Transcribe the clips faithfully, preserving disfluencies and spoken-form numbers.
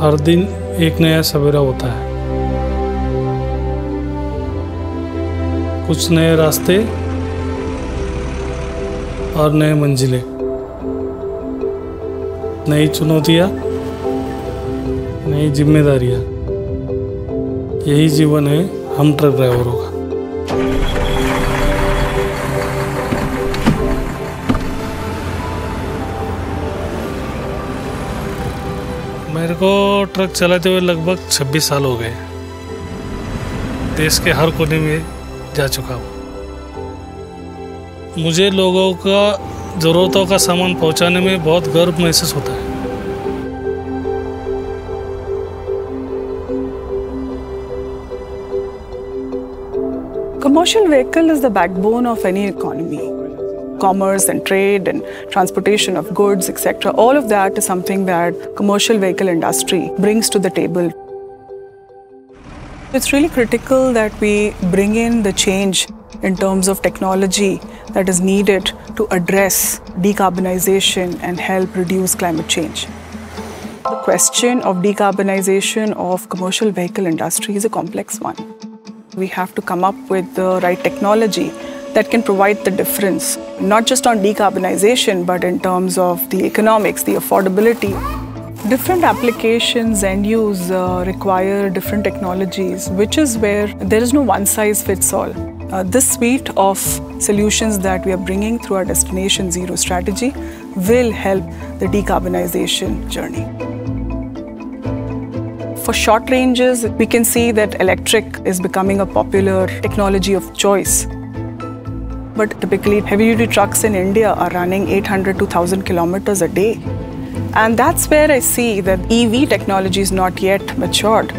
हर दिन एक नया सवेरा होता है। कुछ नए रास्ते और नए मंजिलें, नई चुनौतियाँ, नई जिम्मेदारियाँ। यही जीवन है हम ट्रक ड्राइवरों का। मेरे को ट्रक चलाते हुए लगभग छब्बीस साल हो गए। देश के हर कोने में जा चुका हूँ। मुझे लोगों का ज़रूरतों का सामान पहुँचाने में बहुत गर्व महसूस होता है। Commercial vehicle is the backbone of any economy. Commerce and trade and transportation of goods, et cetera. All of that is something that commercial vehicle industry brings to the table. It's really critical that we bring in the change in terms of technology that is needed to address decarbonization and help reduce climate change. The question of decarbonization of commercial vehicle industry is a complex one. We have to come up with the right technology that can provide the difference, not just on decarbonization, but in terms of the economics, the affordability. Different applications and use uh, require different technologies, which is where there is no one-size-fits-all. Uh, this suite of solutions that we are bringing through our Destination Zero strategy will help the decarbonization journey. For short ranges, we can see that electric is becoming a popular technology of choice. But typically, heavy-duty trucks in India are running eight hundred to one thousand kilometers a day. And that's where I see that E V technology is not yet matured.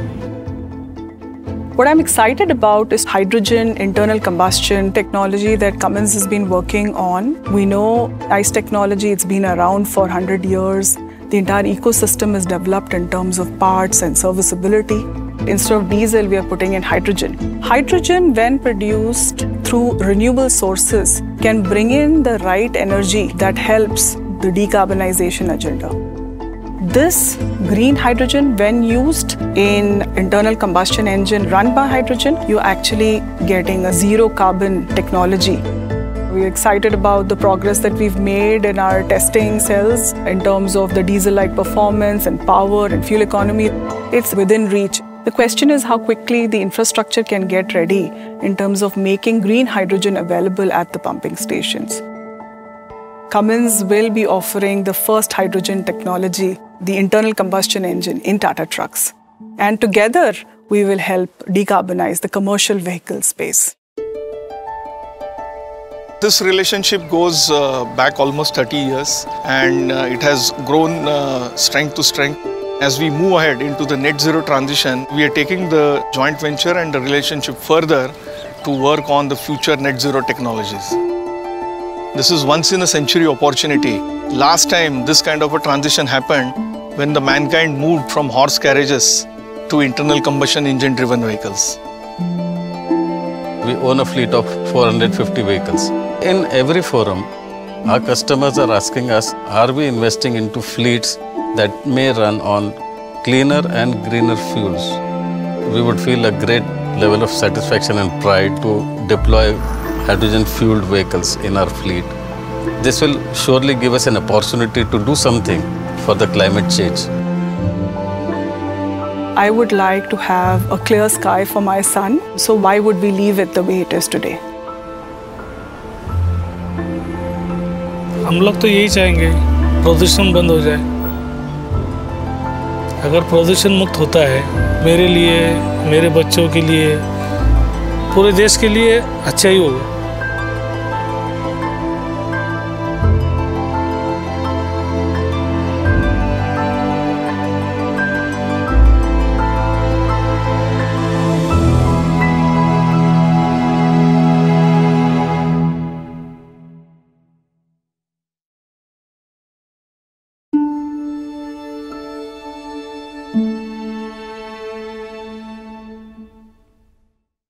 What I'm excited about is hydrogen internal combustion technology that Cummins has been working on. We know ICE technology, it's been around for one hundred years. The entire ecosystem is developed in terms of parts and serviceability. Instead of diesel, we are putting in hydrogen. Hydrogen, when produced through renewable sources, can bring in the right energy that helps the decarbonization agenda. This green hydrogen, when used in internal combustion engine run by hydrogen, you're actually getting a zero carbon technology. We're excited about the progress that we've made in our testing cells in terms of the diesel-like performance and power and fuel economy. It's within reach. The question is how quickly the infrastructure can get ready in terms of making green hydrogen available at the pumping stations. Cummins will be offering the first hydrogen technology, the internal combustion engine, in Tata trucks. And together, we will help decarbonize the commercial vehicle space. This relationship goes uh, back almost thirty years, and uh, it has grown uh, strength to strength. As we move ahead into the net zero transition, we are taking the joint venture and the relationship further to work on the future net zero technologies. This is once in a century opportunity. Last time this kind of a transition happened when the mankind moved from horse carriages to internal combustion engine driven vehicles. We own a fleet of four hundred fifty vehicles. In every forum, our customers are asking us, are we investing into fleets that may run on cleaner and greener fuels? We would feel a great level of satisfaction and pride to deploy hydrogen-fueled vehicles in our fleet. This will surely give us an opportunity to do something for the climate change. I would like to have a clear sky for my son, so why would we leave it the way it is today? हम लोग तो यही चाहेंगे प्रदूषण बंद हो जाए। अगर प्रदूषण मुक्त होता है, मेरे लिए, मेरे बच्चों के लिए, पूरे देश के लिए अच्छा ही होगा।